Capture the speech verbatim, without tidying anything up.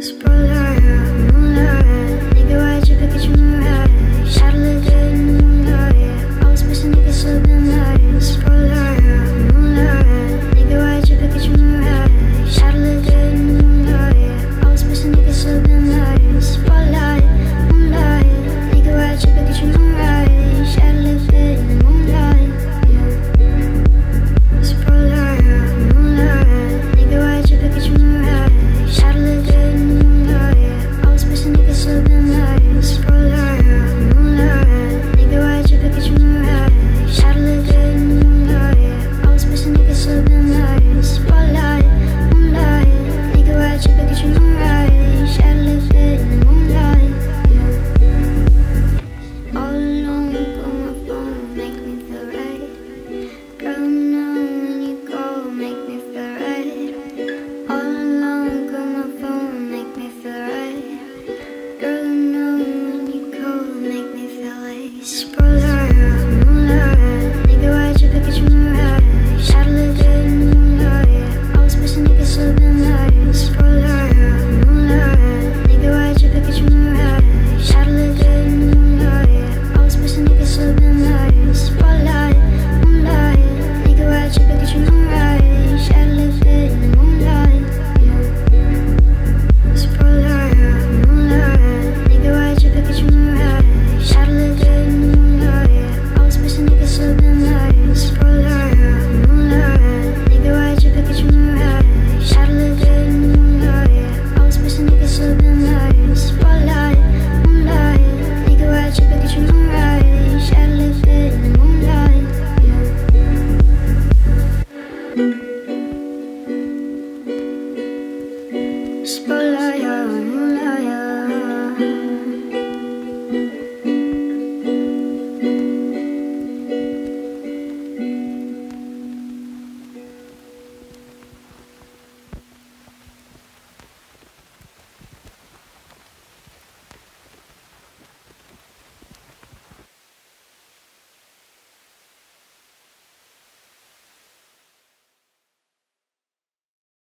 Spread.